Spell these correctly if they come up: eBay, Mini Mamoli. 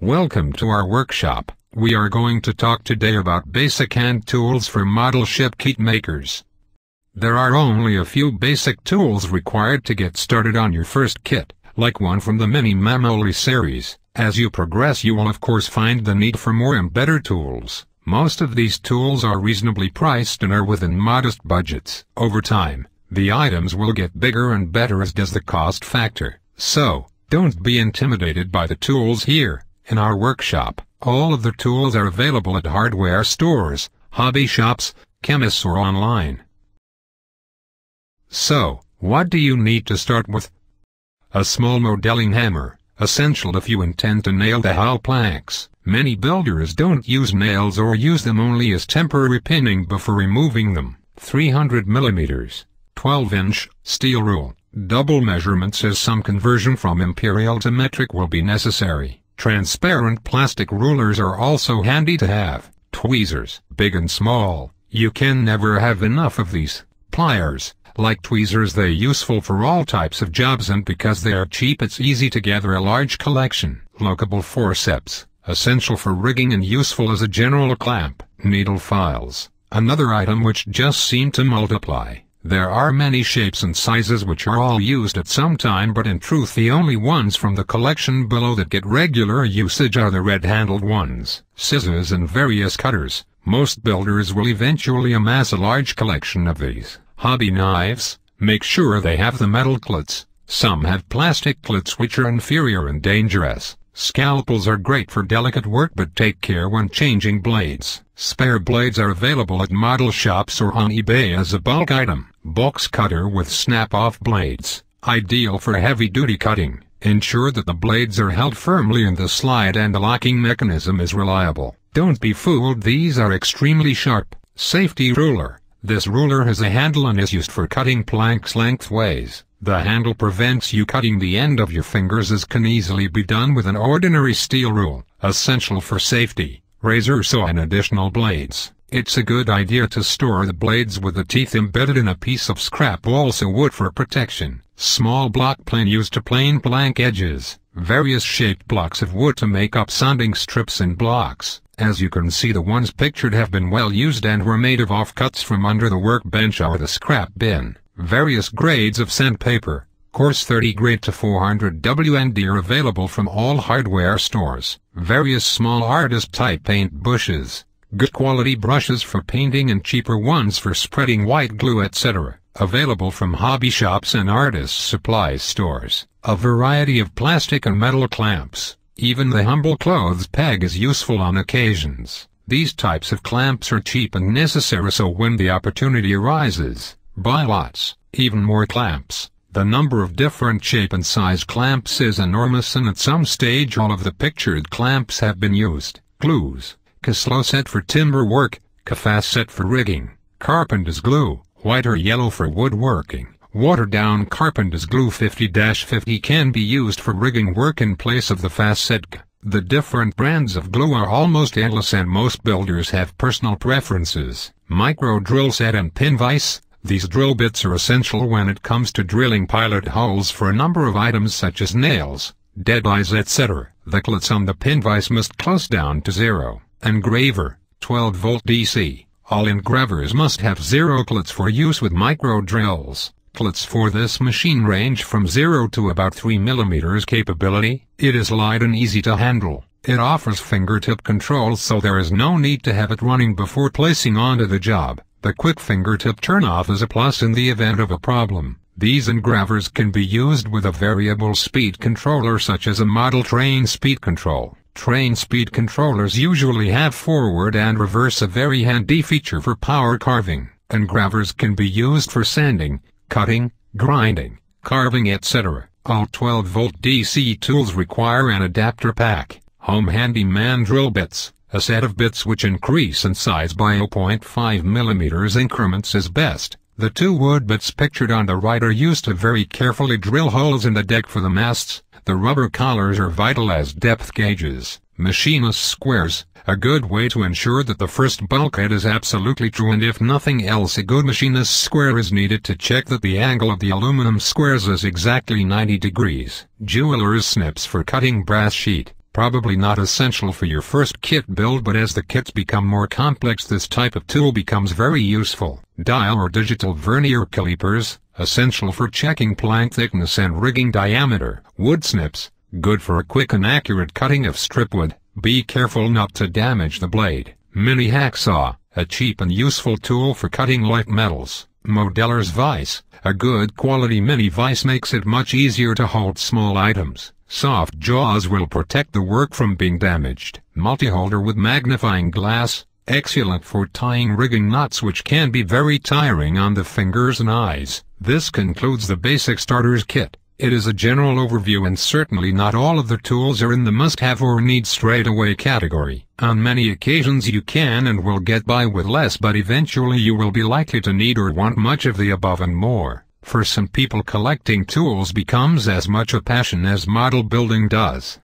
Welcome to our workshop. We are going to talk today about basic hand tools for model ship kit makers. There are only a few basic tools required to get started on your first kit, like one from the Mini Mamoli series. As you progress, you will of course find the need for more and better tools. Most of these tools are reasonably priced and are within modest budgets. Over time, the items will get bigger and better, as does the cost factor. So, don't be intimidated by the tools here. In our workshop, all of the tools are available at hardware stores, hobby shops, chemists, or online. So, what do you need to start with? A small modeling hammer, essential if you intend to nail the hull planks. Many builders don't use nails or use them only as temporary pinning before removing them. 300 mm, 12-inch, steel rule, double measurements as some conversion from imperial to metric will be necessary. Transparent plastic rulers are also handy to have. Tweezers, big and small, you can never have enough of these. Pliers, like tweezers, they're useful for all types of jobs, and because they are cheap, it's easy to gather a large collection. Lockable forceps, essential for rigging and useful as a general clamp. Needle files, another item which just seem to multiply. There are many shapes and sizes which are all used at some time, but in truth the only ones from the collection below that get regular usage are the red-handled ones. Scissors and various cutters. Most builders will eventually amass a large collection of these. Hobby knives. Make sure they have the metal clits. Some have plastic clits which are inferior and dangerous. Scalpels are great for delicate work, but take care when changing blades. Spare blades are available at model shops or on eBay as a bulk item. Box cutter with snap-off blades, ideal for heavy-duty cutting. Ensure that the blades are held firmly in the slide and the locking mechanism is reliable. Don't be fooled, these are extremely sharp. Safety ruler. This ruler has a handle and is used for cutting planks lengthways. The handle prevents you cutting the end of your fingers, as can easily be done with an ordinary steel rule. Essential for safety. Razor saw and additional blades. It's a good idea to store the blades with the teeth embedded in a piece of scrap, also wood, for protection. Small block plane used to plane blank edges. Various shaped blocks of wood to make up sounding strips and blocks. As you can see, the ones pictured have been well used and were made of offcuts from under the workbench or the scrap bin. Various grades of sandpaper, coarse 30 grade to 400 WD, are available from all hardware stores. Various small artist type paint bushes, good quality brushes for painting and cheaper ones for spreading white glue, etc., available from hobby shops and artist supply stores. A variety of plastic and metal clamps. Even the humble clothes peg is useful on occasions. These types of clamps are cheap and necessary, so when the opportunity arises, buy lots. Even more clamps. The number of different shape and size clamps is enormous, and at some stage all of the pictured clamps have been used. Glues. Caslow set for timber work, Kafas set for rigging, Carpenter's glue, white or yellow for woodworking. Watered-down Carpenter's glue 50-50 can be used for rigging work in place of the Facetka. The different brands of glue are almost endless, and most builders have personal preferences. Micro drill set and pin vise. These drill bits are essential when it comes to drilling pilot holes for a number of items such as nails, dead eyes, etc. The clits on the pin vise must close down to zero. Engraver, 12-volt DC. All engravers must have zero clits for use with micro drills. Clits for this machine range from 0 to about 3 mm capability. It is light and easy to handle. It offers fingertip control, so there is no need to have it running before placing onto the job. The quick fingertip turn-off is a plus in the event of a problem. These engravers can be used with a variable speed controller, such as a model train speed control. Train speed controllers usually have forward and reverse, a very handy feature for power carving. Engravers can be used for sanding, cutting, grinding, carving, etc. All 12-volt DC tools require an adapter pack. Home handyman drill bits. A set of bits which increase in size by 0.5 mm increments is best. The two wood bits pictured on the right are used to very carefully drill holes in the deck for the masts. The rubber collars are vital as depth gauges. Machinist squares, a good way to ensure that the first bulkhead is absolutely true, and if nothing else, a good machinist square is needed to check that the angle of the aluminum squares is exactly 90 degrees. Jeweler's snips for cutting brass sheet. probably not essential for your first kit build, but as the kits become more complex this type of tool becomes very useful. Dial or digital vernier calipers, essential for checking plank thickness and rigging diameter. Wood snips, good for a quick and accurate cutting of strip wood, be careful not to damage the blade. Mini hacksaw, a cheap and useful tool for cutting light metals. Modeller's vise, a good quality mini vise makes it much easier to hold small items. Soft jaws will protect the work from being damaged. Multi-holder with magnifying glass, excellent for tying rigging knots which can be very tiring on the fingers and eyes. This concludes the basic starter's kit. It is a general overview and certainly not all of the tools are in the must-have or need straight-away category. On many occasions you can and will get by with less, but eventually you will be likely to need or want much of the above and more. For some people, collecting tools becomes as much a passion as model building does.